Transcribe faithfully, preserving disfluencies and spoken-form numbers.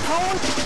Hold, hold.